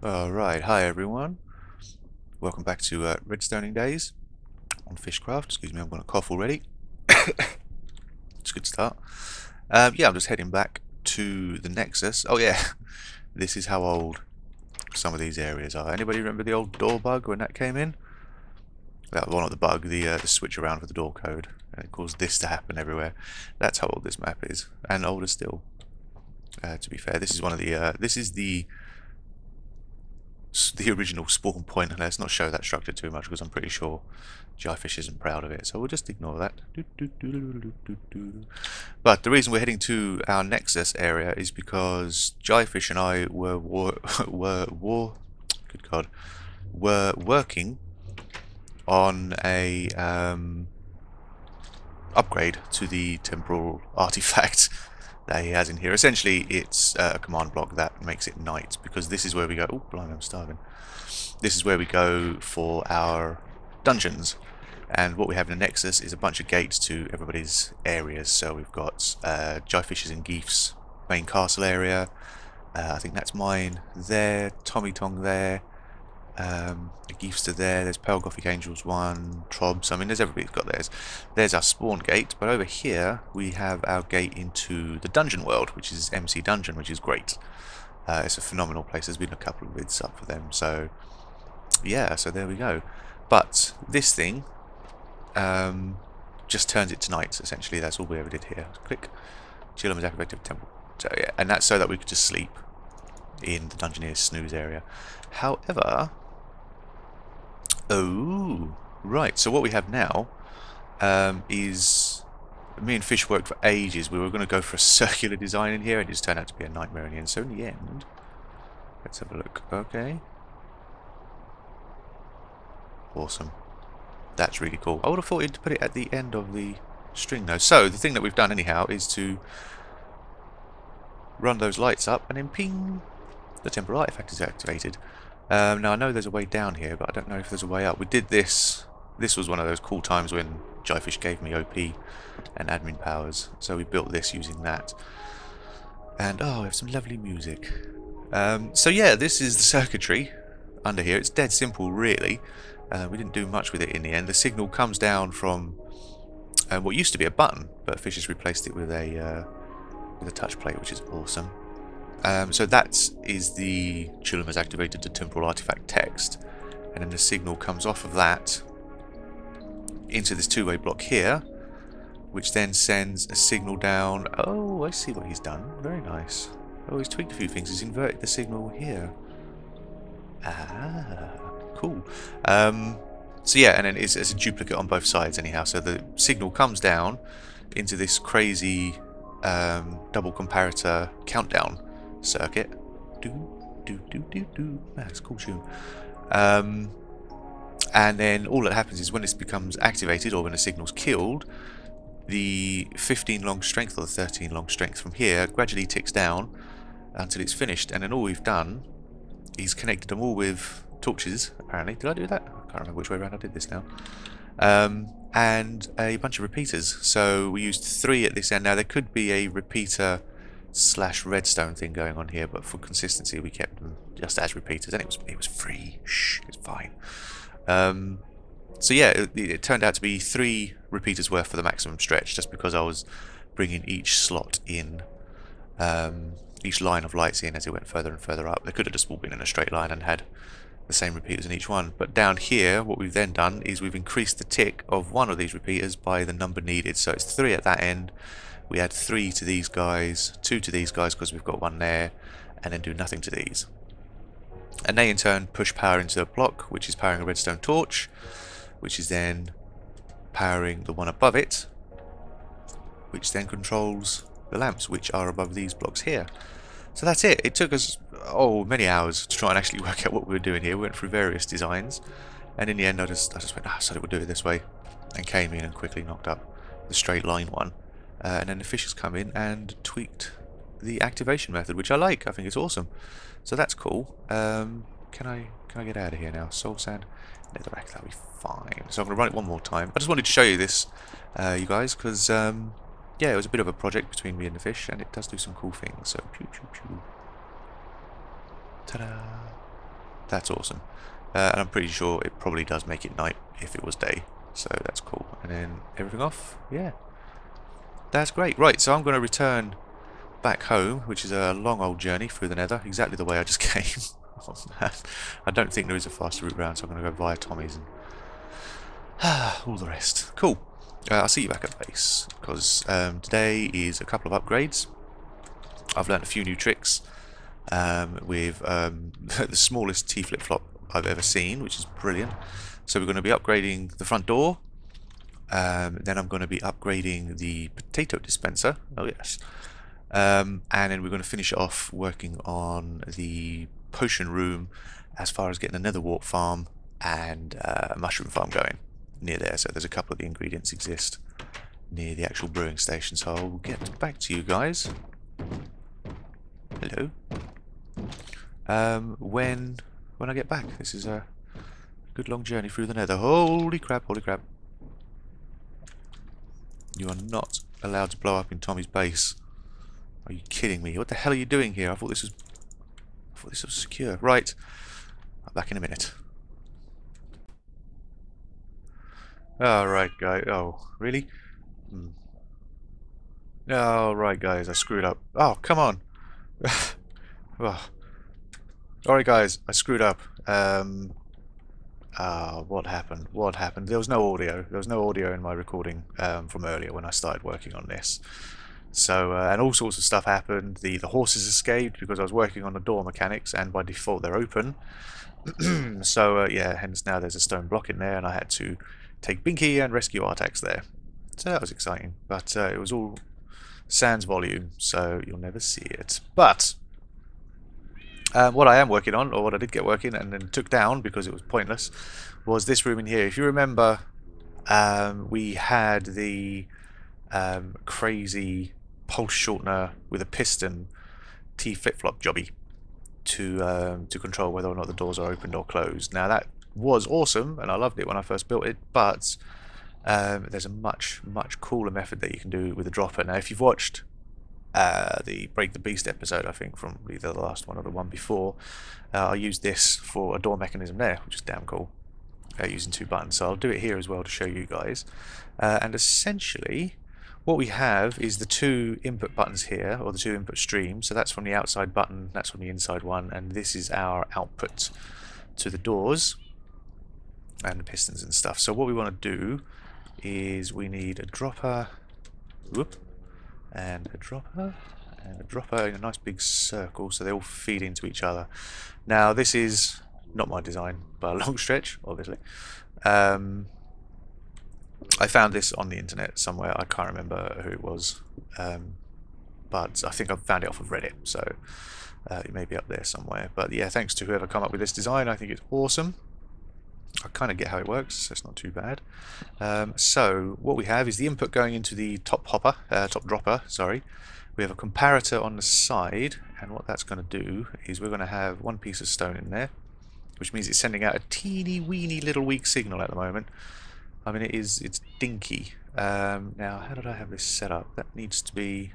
Alright, hi everyone. Welcome back to Redstoning Days on Fishcraft. Excuse me, I'm going to cough already. It's a good start. Yeah, I'm just heading back to the Nexus. Oh yeah, this is how old some of these areas are. Anybody remember the old door bug when that came in? That one, not the bug, the switch around for the door code. And it caused this to happen everywhere. That's how old this map is, and older still. To be fair, this is one of the, this is the original spawn point, and let's not show that structure too much because I'm pretty sure Jyfish isn't proud of it, so we'll just ignore that. But the reason we're heading to our Nexus area is because Jyfish and I were working on a upgrade to the temporal artifact that he has in here. Essentially, it's a command block that makes it night, because this is where we go. Oh, blimey, I'm starving. This is where we go for our dungeons. And what we have in the Nexus is a bunch of gates to everybody's areas. So we've got Jyfish's and Geefs main castle area. I think that's mine there. Tommy Tong there. The Geefster there. There's Pearl Gothic Angels 1. Trobs. I mean, there's everybody's got theirs. There's our spawn gate, but over here we have our gate into the dungeon world, which is MC Dungeon, which is great. It's a phenomenal place. There's been a couple of vids up for them, so yeah. So there we go. But this thing just turns it to night. Essentially, that's all we ever did here. Click Chillum's Appirative Temple. So yeah, and that's so that we could just sleep in the Dungeoneer's Snooze area. However. Oh, right. So what we have now is me and Fish worked for ages. We were going to go for a circular design in here, and it just turned out to be a nightmare in the end. So in the end, let's have a look. Okay. Awesome. That's really cool. I would have thought you'd put it at the end of the string though. So the thing that we've done anyhow is to run those lights up, and then ping, the temporal artifact is activated. Now I know there's a way down here, but I don't know if there's a way up. We did this. This was one of those cool times when Jyfish gave me OP and admin powers. So we built this using that. And oh, we have some lovely music. So yeah, this is the circuitry under here. It's dead simple, really. We didn't do much with it in the end. The signal comes down from what used to be a button, but Fish has replaced it with a touch plate, which is awesome. So that is the Chillum has activated the temporal artifact text, and then the signal comes off of that into this two-way block here, which then sends a signal down. Oh, I see what he's done. Very nice. Oh, he's tweaked a few things. He's inverted the signal here. Ah, cool. So yeah, and then it's a duplicate on both sides anyhow. So the signal comes down into this crazy double comparator countdown circuit. That's a cool tune. And then all that happens is when this becomes activated, or when a signal's killed, the 15 long strength or the 13 long strength from here gradually ticks down until it's finished. And then all we've done is connected them all with torches, apparently. Did I do that? I can't remember which way around I did this now. And a bunch of repeaters. So we used 3 at this end. Now there could be a repeater slash redstone thing going on here, but for consistency we kept them just as repeaters, and it was free. Shh, it's fine. So yeah, it turned out to be 3 repeaters worth for the maximum stretch, just because I was bringing each slot in, each line of lights in as it went further and further up. They could have just all been in a straight line and had the same repeaters in each one, but down here what we've then done is we've increased the tick of one of these repeaters by the number needed. So it's 3 at that end. We add 3 to these guys, 2 to these guys because we've got one there, and then do nothing to these. And they in turn push power into the block, which is powering a redstone torch, which is then powering the one above it, which then controls the lamps, which are above these blocks here. So that's it. It took us, oh, many hours to try and actually work out what we were doing here. We went through various designs, and in the end I just went, I said we'll do it this way, and came in and quickly knocked up the straight line one. And then the Fish has come in and tweaked the activation method, which I like. I think it's awesome. So that's cool. Can I get out of here now? Soul sand, netherrack, that'll be fine. So I'm going to run it one more time. I just wanted to show you this, you guys, because yeah, it was a bit of a project between me and the Fish, and it does do some cool things. So pew pew pew. Ta-da! That's awesome. And I'm pretty sure it probably does make it night if it was day, so that's cool. And then everything off. Yeah, that's great. Right, so I'm going to return back home, which is a long old journey through the Nether, exactly the way I just came. Oh, man. I don't think there is a faster route round, so I'm going to go via Tommy's and all the rest. Cool. I'll see you back at base, because today is a couple of upgrades. I've learnt a few new tricks with the smallest tea flip-flop I've ever seen, which is brilliant. So we're going to be upgrading the front door, then I'm going to be upgrading the potato dispenser, oh yes, and then we're going to finish off working on the potion room as far as getting a Netherwart farm and a mushroom farm going near there. So there's a couple of the ingredients exist near the actual brewing station, so I'll get back to you guys. Hello. When I get back. This is a good long journey through the Nether. Holy crap, holy crap. You are not allowed to blow up in Tommy's base. Are you kidding me? What the hell are you doing here? I thought this was secure. Right. I'm back in a minute. Alright, guys. Oh, really? Hmm. Alright, guys. I screwed up. Oh, come on. Oh. Alright, guys. I screwed up. What happened? What happened? There was no audio. There was no audio in my recording from earlier when I started working on this. So, and all sorts of stuff happened. The horses escaped because I was working on the door mechanics, and by default they're open. So, yeah, hence now there's a stone block in there, and I had to take Binky and rescue Artax there. So that was exciting, but it was all sans volume, so you'll never see it. But what I am working on, or what I did get working and then took down because it was pointless, was this room in here. If you remember, we had the crazy pulse shortener with a piston T flip-flop jobby to control whether or not the doors are opened or closed. Now that was awesome, and I loved it when I first built it, but there's a much cooler method that you can do with a dropper. Now if you've watched the Break the Beast episode, I think from either the last one or the one before, I used this for a door mechanism there, which is damn cool, using two buttons. So I'll do it here as well to show you guys, and essentially what we have is the two input buttons here, or the two input streams. So that's from the outside button, that's from the inside one, and this is our output to the doors and the pistons and stuff. So what we want to do is we need a dropper, whoop, and a dropper, and a dropper in a nice big circle, so they all feed into each other. Now this is not my design by a long stretch, obviously. I found this on the internet somewhere, I can't remember who it was, but I think I found it off of Reddit, so it may be up there somewhere. But yeah, thanks to whoever come up with this design, I think it's awesome. I kind of get how it works, so it's not too bad. So what we have is the input going into the top dropper, sorry. We have a comparator on the side, and what that's going to do is we're going to have one piece of stone in there, which means it's sending out a teeny weeny little weak signal at the moment. I mean, it's dinky. Now how did I have this set up? That needs to be,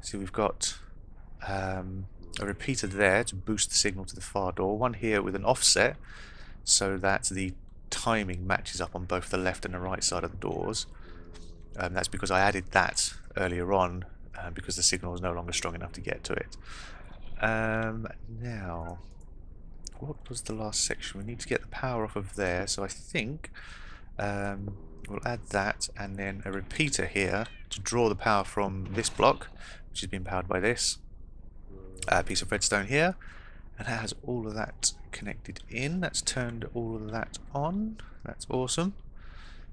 see, we've got a repeater there to boost the signal to the far door, one here with an offset, so that the timing matches up on both the left and the right side of the doors. That's because I added that earlier on, because the signal was no longer strong enough to get to it. Now, what was the last section? We need to get the power off of there, so I think we'll add that, and then a repeater here to draw the power from this block, which has been powered by this piece of redstone here. And that has all of that connected in. That's turned all of that on. That's awesome.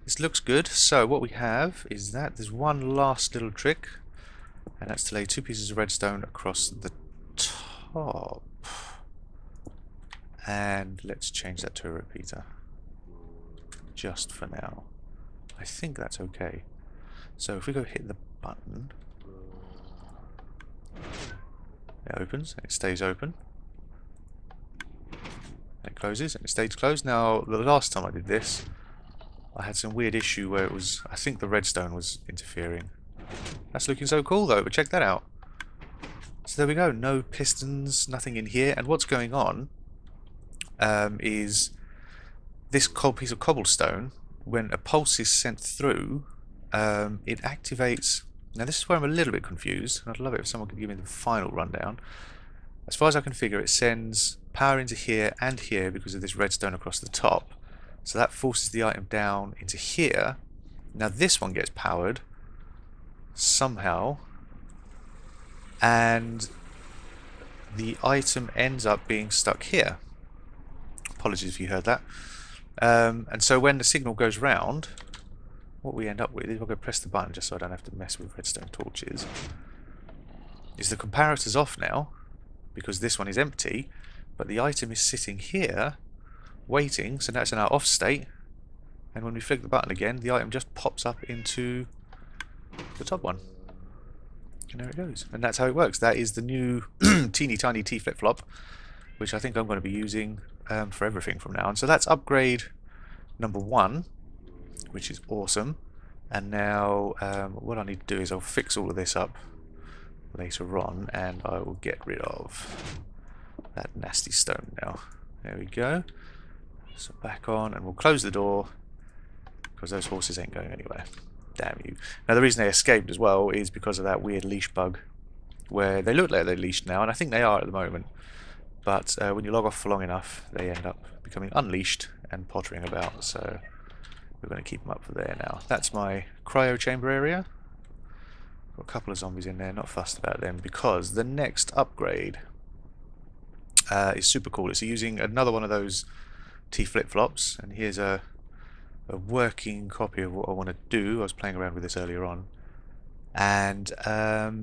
This looks good. So what we have is that there's one last little trick, and that's to lay two pieces of redstone across the top. And let's change that to a repeater, just for now. I think that's okay. So if we go hit the button, it opens and it stays open. It closes and it stays closed. Now the last time I did this, I had some weird issue where it was, I think the redstone was interfering. That's looking so cool though, but check that out. So there we go, no pistons, nothing in here. And what's going on is this piece of cobblestone, when a pulse is sent through, it activates... Now this is where I'm a little bit confused, and I'd love it if someone could give me the final rundown. As far as I can figure, it sends power into here and here because of this redstone across the top. So that forces the item down into here. Now this one gets powered somehow, and the item ends up being stuck here. Apologies if you heard that. And so when the signal goes round, what we end up with is, I'll go press the button just so I don't have to mess with redstone torches, is the comparator's off now because this one is empty, but the item is sitting here waiting, so now it's in our off state, and when we flick the button again, the item just pops up into the top one. And there it goes. And that's how it works. That is the new teeny tiny T flip-flop, which I think I'm going to be using for everything from now on. So that's upgrade number 1, which is awesome. And now what I need to do is I'll fix all of this up later on, and I will get rid of that nasty stone now. There we go. So back on, and we'll close the door because those horses ain't going anywhere. Damn you. Now the reason they escaped as well is because of that weird leash bug, where they look like they're leashed now, and I think they are at the moment, but when you log off for long enough they end up becoming unleashed and pottering about, so we're going to keep them up for there now. That's my cryo chamber area. Got a couple of zombies in there, not fussed about them, because the next upgrade is super cool. It's using another one of those T flip-flops, and here's a working copy of what I want to do. I was playing around with this earlier on, and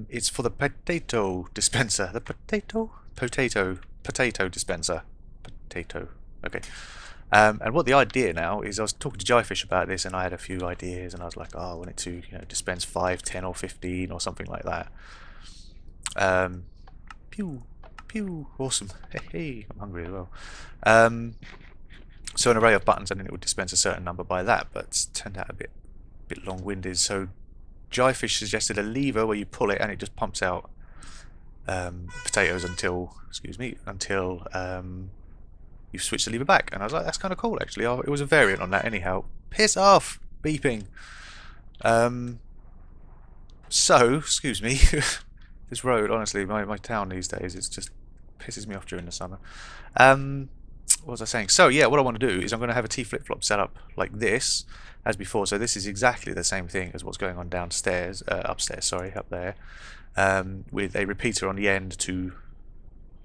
it's for the potato dispenser. The potato dispenser. Potato. Okay. And what the idea now is, I was talking to Jyfish about this, and I had a few ideas, and I was like, oh, I want it to, you know, dispense 5, 10, or 15, or something like that. Pew, pew, awesome. Hey, hey, I'm hungry as well. So an array of buttons, and then it would dispense a certain number by that, but it's turned out a bit long-winded. So Jyfish suggested a lever where you pull it and it just pumps out potatoes until you switch the lever back. And I was like, that's kind of cool, actually. It was a variant on that anyhow. Piss off! Beeping! So, excuse me, this road, honestly, my town these days, it just pisses me off during the summer. What was I saying? So yeah, what I want to do is I'm going to have a T flip-flop set up like this as before. So this is exactly the same thing as what's going on downstairs, upstairs, sorry, up there, with a repeater on the end to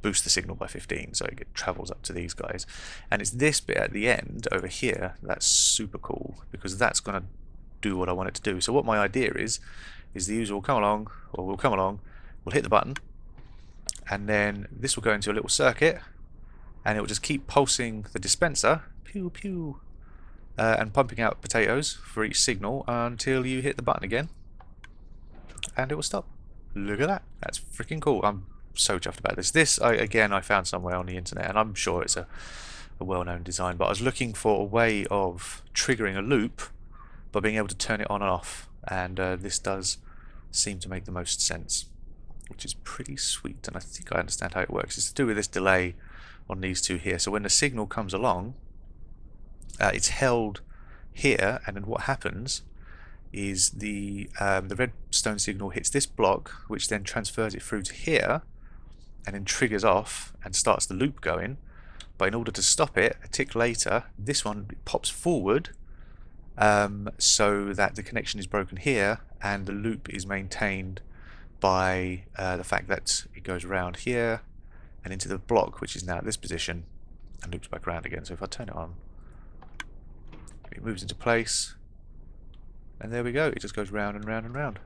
boost the signal by 15, so it travels up to these guys. And it's this bit at the end over here that's super cool, because that's going to do what I want it to do. So what my idea is the user will come along, or we'll come along, we'll hit the button, and then this will go into a little circuit, and it will just keep pulsing the dispenser, pew pew, and pumping out potatoes for each signal until you hit the button again, and it will stop. Look at that, that's freaking cool. I'm so chuffed about this. I found somewhere on the internet, and I'm sure it's a well-known design, but I was looking for a way of triggering a loop by being able to turn it on and off, and this does seem to make the most sense, which is pretty sweet. And I think I understand how it works. It's to do with this delay on these two here. So when the signal comes along, it's held here, and then what happens is the redstone signal hits this block, which then transfers it through to here, and then triggers off and starts the loop going. But in order to stop it, a tick later, this one pops forward, so that the connection is broken here, and the loop is maintained by the fact that it goes around here and into the block, which is now at this position, and loops back around again. So if I turn it on, it moves into place, and there we go. It just goes round and round and round.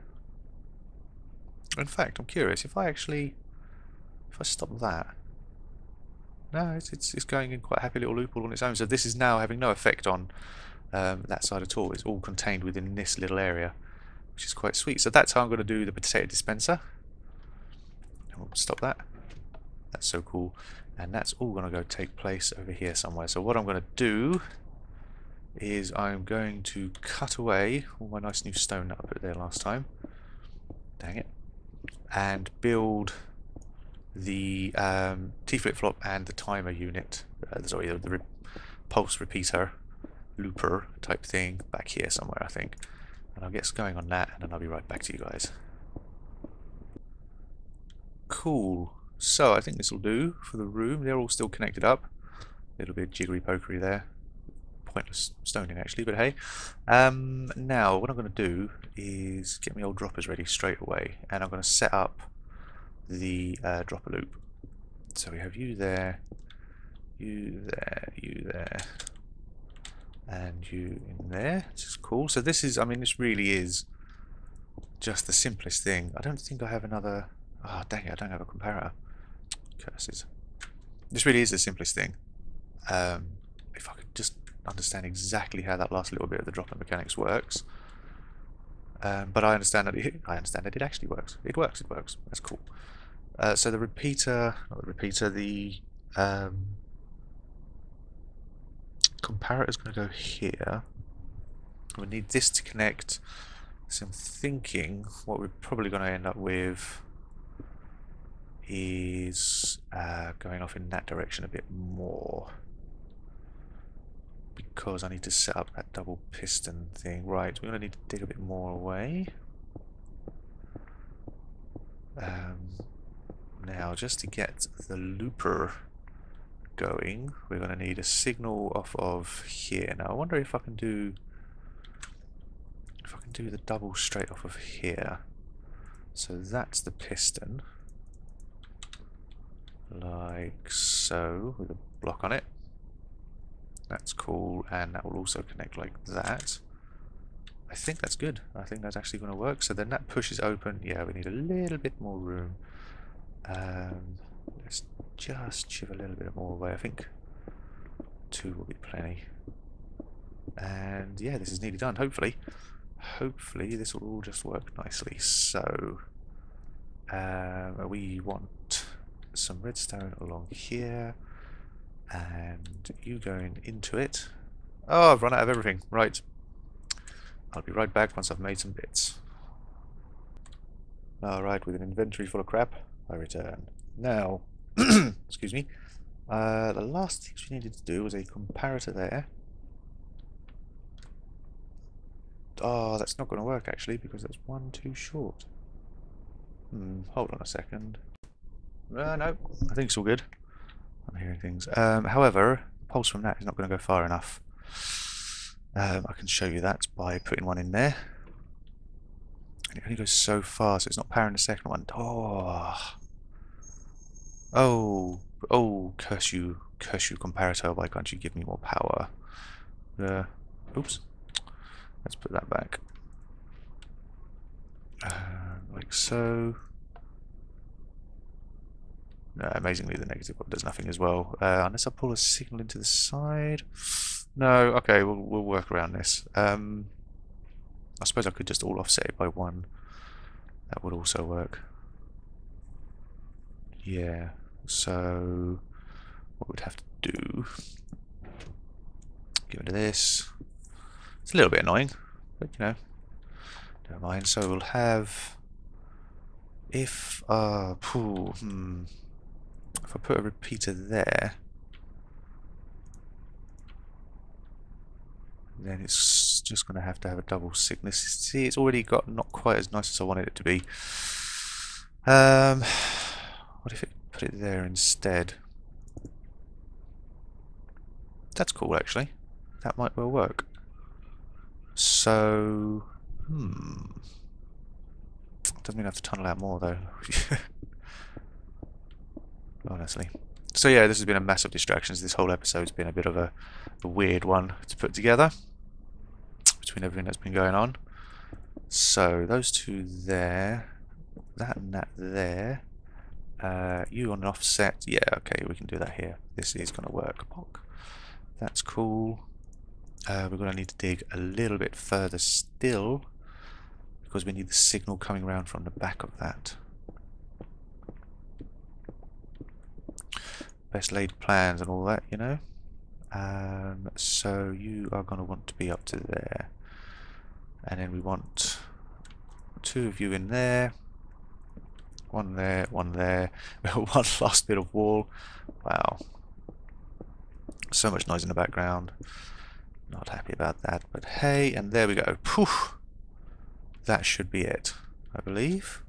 In fact, I'm curious, if I stop that, no, it's going in quite a happy little loop all on its own. So this is now having no effect on that side at all. It's all contained within this little area, which is quite sweet. So that's how I'm going to do the potato dispenser. And we'll stop that. That's so cool, and that's all going to go take place over here somewhere. So what I'm going to do is I'm going to cut away all my nice new stone that I put there last time, dang it, and build the T flip-flop and the timer unit sorry, the pulse repeater, looper type thing back here somewhere, I think. And I'll get going on that, and then I'll be right back to you guys. Cool. So I think this will do for the room. They're all still connected up. A little bit jiggery pokery there. Pointless stoning actually, but hey. Now what I'm going to do is get my old droppers ready straight away, and I'm going to set up the dropper loop. So we have you there, you there, you there, and you in there. This is cool. So this is, I mean, this really is just the simplest thing. I don't think I have another. Ah, oh, dang it, I don't have a comparator. Curses. This really is the simplest thing. If I could just understand exactly how that last little bit of the dropper mechanics works. But I understand that it actually works. It works. That's cool. So the repeater, not the repeater, the comparator is going to go here. We need this to connect. So I'm thinking what we're probably going to end up with is going off in that direction a bit more, because I need to set up that double piston thing. Right, we're going to need to dig a bit more away. Now, just to get the looper going, we're going to need a signal off of here. Now, I wonder if I can do the double straight off of here. So that's the piston, like so, with a block on it. That's cool, and that will also connect like that. I think that's good. I think that's actually going to work. So then that push is open. Yeah, we need a little bit more room. Let's just shiv a little bit more away. I think two will be plenty. And yeah, this is nearly done. Hopefully this will all just work nicely. So we want some redstone along here, and you going into it. Oh, I've run out of everything. Right, I'll be right back once I've made some bits. Alright, with an inventory full of crap, I return. Now, excuse me, the last thing we needed to do was a comparator there. Oh, that's not going to work actually, because that's one too short. Hold on a second. No, I think it's all good. I'm hearing things. However, the pulse from that is not going to go far enough. I can show you that by putting one in there. And it only goes so far, so it's not powering the second one. Oh, curse you, comparator. Why can't you give me more power? Oops. Let's put that back. Like so. No, amazingly the negative one does nothing as well. Unless I pull a signal into the side. No, okay, we'll work around this. I suppose I could just all offset it by one. That would also work. Yeah, so what we'd have to do, give it to this. It's a little bit annoying, but you know, never mind. So we'll have, if I put a repeater there, then it's just going to have a double thickness. See, it's already got not quite as nice as I wanted it to be. What if it put it there instead? That's cool, actually. That might well work. So, doesn't mean I have to tunnel out more, though. Honestly. So yeah, this has been a massive distraction. This whole episode's been a bit of a weird one to put together between everything that's been going on. So those two there, that and that there, you on an offset. Yeah, okay, we can do that here. This is going to work. That's cool. We're going to need to dig a little bit further still, because we need the signal coming around from the back of that. Best laid plans and all that, you know. So you are going to want to be up to there, and then we want two of you in there, one there, one there. One last bit of wall. Wow, So much noise in the background. Not happy about that, but hey, and there we go. Poof! That should be it, I believe.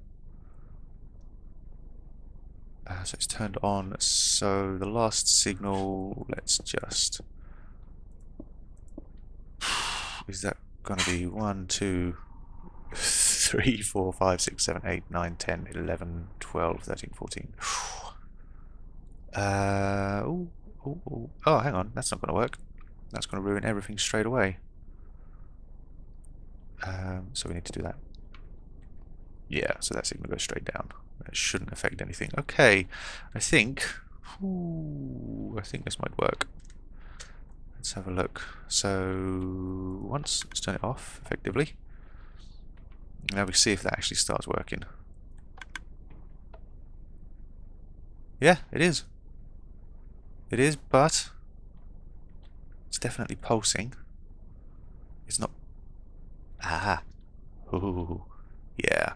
So it's turned on, so the last signal, let's just... Is that going to be 1, 2, 3, 4, 5, 6, 7, 8, 9, 10, 11, 12, 13, 14. Oh, hang on, that's not going to work. That's going to ruin everything straight away. So we need to do that. Yeah, so that signal goes straight down. It shouldn't affect anything. Okay, I think this might work. Let's have a look. So once, let's turn it off effectively. Now we see if that actually starts working. Yeah, it is. It is, but it's definitely pulsing. It's not. Ah. Ooh. Yeah.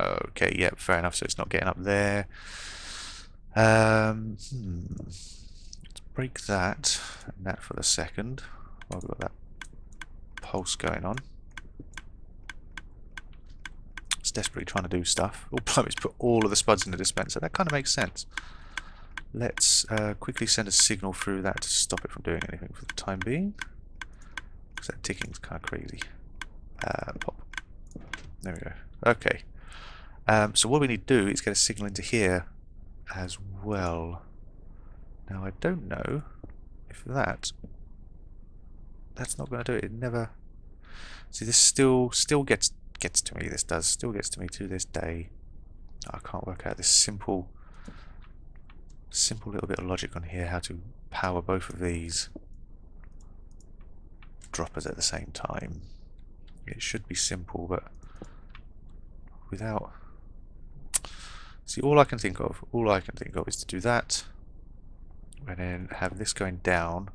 Okay, yeah, fair enough, so it's not getting up there. Let's break that and that for the second while we've got that pulse going on. It's desperately trying to do stuff. Oh, blimey, it's put all of the spuds in the dispenser. That kind of makes sense. Let's quickly send a signal through that to stop it from doing anything for the time being. Because that ticking's kind of crazy. Pop. There we go. Okay. So what we need to do is get a signal into here as well. Now I don't know if that's not going to do it. It never. See, this still gets to me. This does still gets to me to this day. I can't work out this simple little bit of logic on here how to power both of these droppers at the same time. It should be simple, but without... See, all I can think of is to do that and then have this going down,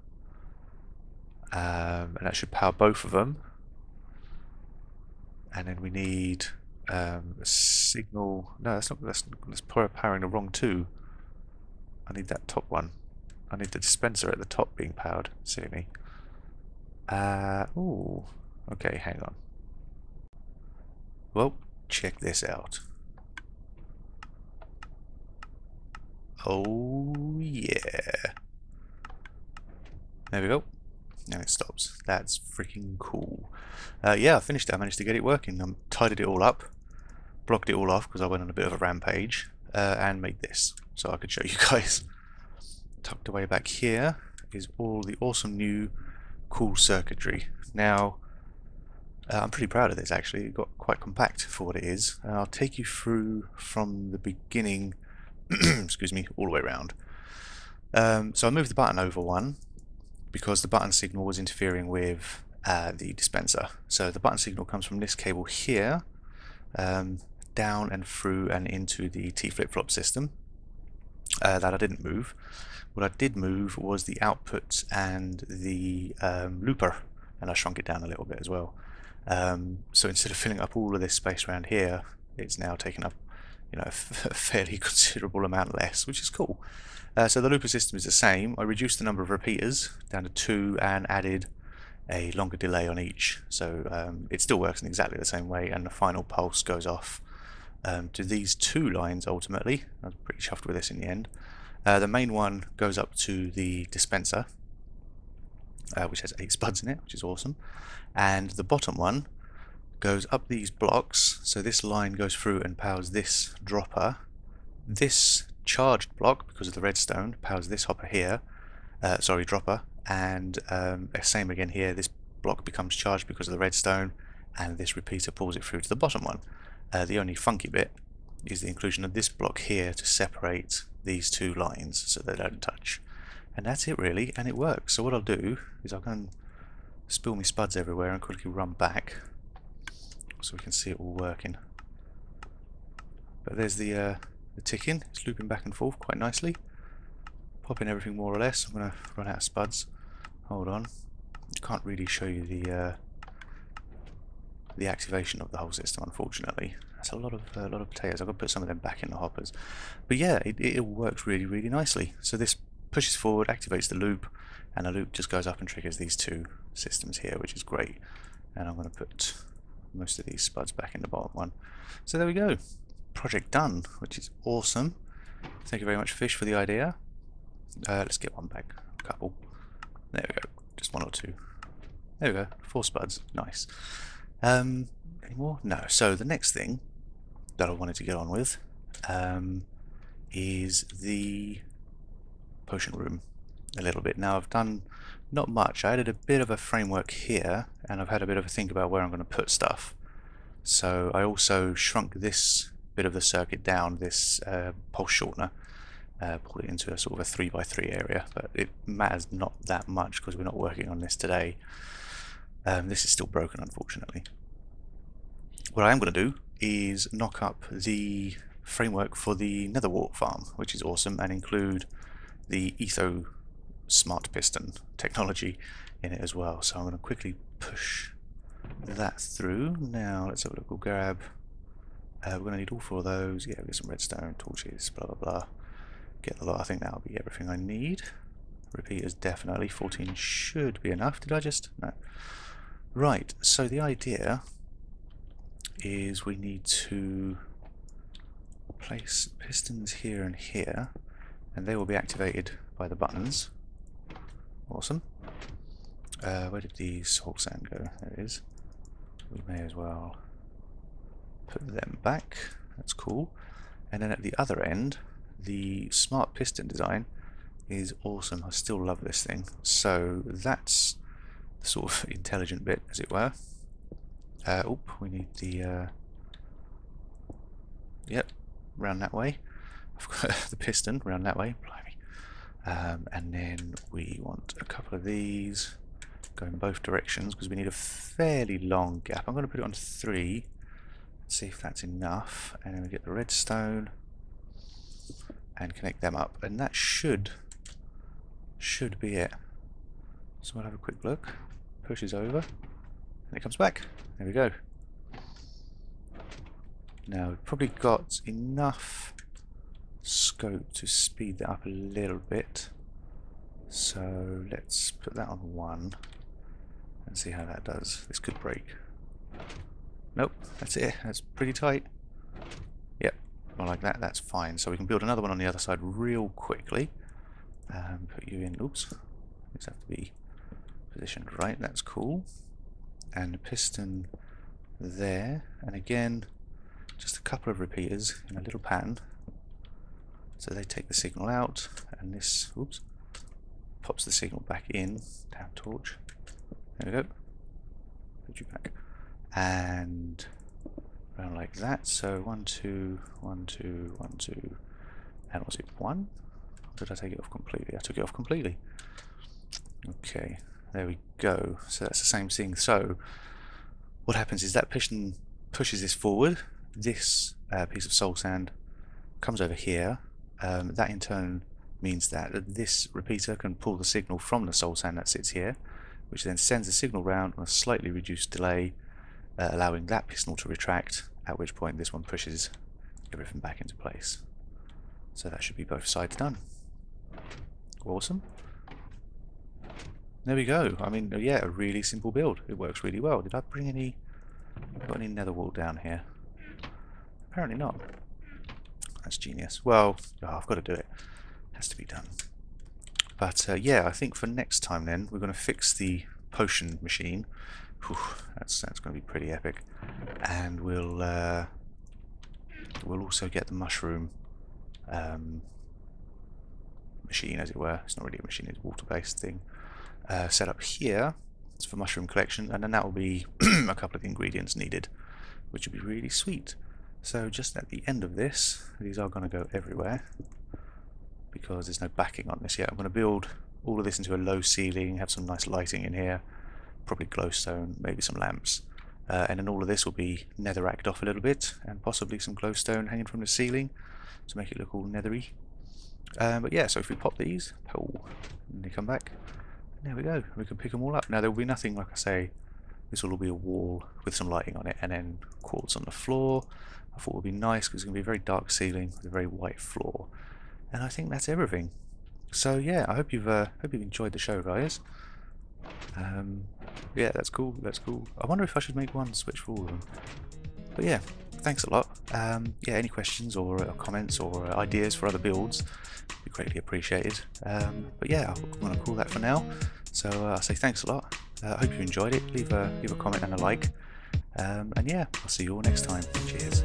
and that should power both of them, and then we need a signal. No, that's powering the wrong two. I need that top one. I need the dispenser at the top being powered, silly me. Ooh, okay, hang on. Well, check this out. Oh yeah. There we go. Now it stops. That's freaking cool. Yeah, I finished it. I managed to get it working. I tidied it all up, blocked it all off because I went on a bit of a rampage, and made this so I could show you guys. Tucked away back here is all the awesome new cool circuitry. Now I'm pretty proud of this actually. It got quite compact for what it is. I'll take you through from the beginning excuse me, all the way around. So I moved the button over one because the button signal was interfering with the dispenser. So the button signal comes from this cable here, down and through and into the T flip-flop system. That I didn't move. What I did move was the outputs and the looper, and I shrunk it down a little bit as well. So instead of filling up all of this space around here, it's now taken up, you know, a fairly considerable amount less, which is cool. So the looper system is the same. I reduced the number of repeaters down to 2 and added a longer delay on each. So it still works in exactly the same way, and the final pulse goes off to these 2 lines ultimately. I was pretty chuffed with this in the end. The main one goes up to the dispenser, which has 8 spuds in it, which is awesome. And the bottom one goes up these blocks, so this line goes through and powers this dropper. This charged block, because of the redstone, powers this hopper here, sorry, dropper, and same again here, this block becomes charged because of the redstone, and this repeater pulls it through to the bottom one. The only funky bit is the inclusion of this block here to separate these 2 lines so they don't touch. And that's it really, and it works. So what I'll do is I'll go and spill my spuds everywhere and quickly run back so we can see it all working. But there's the ticking. It's looping back and forth quite nicely, popping everything more or less. I'm going to run out of spuds. Hold on. I can't really show you the activation of the whole system, unfortunately. That's a lot of potatoes. I've got to put some of them back in the hoppers. But yeah, it works really, really nicely. So this pushes forward, activates the loop, and the loop just goes up and triggers these two systems here, which is great. And I'm going to put most of these spuds back in the bottom one. So there we go. Project done, which is awesome. Thank you very much, Fish, for the idea. Let's get one back, a couple. There we go, just one or two. There we go, 4 spuds, nice. Any more? No. So the next thing that I wanted to get on with is the potion room a little bit. Now I've done not much. I added a bit of a framework here, and I've had a bit of a think about where I'm going to put stuff. So I also shrunk this bit of the circuit down, this pulse shortener, pulled it into a sort of a 3x3 area, but it matters not that much because we're not working on this today. This is still broken, unfortunately. What I am going to do is knock up the framework for the Netherwart farm, which is awesome, and include the Etho smart piston technology in it as well. So I'm going to quickly push that through. Now let's have a look. We'll grab, we're going to need all 4 of those. Yeah, we'll get some redstone, torches, blah blah blah. Get the lot. I think that'll be everything I need. Repeaters definitely. 14 should be enough. Did I just? No. Right, so the idea is we need to place pistons here and here, and they will be activated by the buttons. Awesome. Where did the salt sand go? There it is. We may as well put them back. That's cool. And then at the other end, the smart piston design is awesome. I still love this thing. So that's the sort of intelligent bit, as it were. Oop, we need the yep, round that way. I've got the piston round that way. Blimey. And then we want a couple of these going both directions because we need a fairly long gap. I'm going to put it on 3. Let's see if that's enough. And then we get the redstone and connect them up, and that should be it. So we'll have a quick look. Pushes over, and it comes back. There we go. Now we've probably got enough scope to speed that up a little bit. So let's put that on 1 and see how that does. This could break. Nope, that's it. That's pretty tight. Yep, well, like that, that's fine. So we can build another one on the other side real quickly. Put you in. Oops, these have to be positioned right. That's cool. And a piston there, and again just a couple of repeaters in a little pattern, so they take the signal out, and this, oops, pops the signal back in. Damn torch. There we go. Put you back. And around like that. So 1, 2, 1, 2, 1, 2, and was it 1? Or did I take it off completely? I took it off completely. Okay. There we go. So that's the same thing. So what happens is that piston pushes this forward. This piece of soul sand comes over here. That in turn means that this repeater can pull the signal from the soul sand that sits here, which then sends the signal round on a slightly reduced delay, allowing that piston to retract, at which point this one pushes everything back into place. So that should be both sides done. Awesome. There we go. I mean, yeah, a really simple build. It works really well. Did I bring any... got any nether wool down here? Apparently not. That's genius. Well, oh, I've got to do it. It has to be done. But yeah, I think for next time then, we're going to fix the potion machine. Whew, that's going to be pretty epic. And we'll also get the mushroom machine, as it were. It's not really a machine, it's a water-based thing. Set up here. It's for mushroom collection, and then that will be a couple of ingredients needed, which would be really sweet. So just at the end of this, these are going to go everywhere because there's no backing on this yet. I'm going to build all of this into a low ceiling, have some nice lighting in here, probably glowstone, maybe some lamps, and then all of this will be netherracked off a little bit, and possibly some glowstone hanging from the ceiling to make it look all nethery. But yeah, so if we pop these, oh, and they come back. There we go, we can pick them all up. Now there will be nothing, like I say, this will all be a wall with some lighting on it, and then quartz on the floor. I thought it would be nice because it's going to be a very dark ceiling with a very white floor. And I think that's everything. So yeah, I hope you've enjoyed the show, guys. Yeah, that's cool. That's cool. I wonder if I should make one switch for all of them. But yeah, thanks a lot. Yeah, any questions or comments or ideas for other builds would be greatly appreciated. But yeah, I'm gonna call that for now. So I'll say thanks a lot. I hope you enjoyed it. Leave a comment and a like. And yeah, I'll see you all next time. Cheers.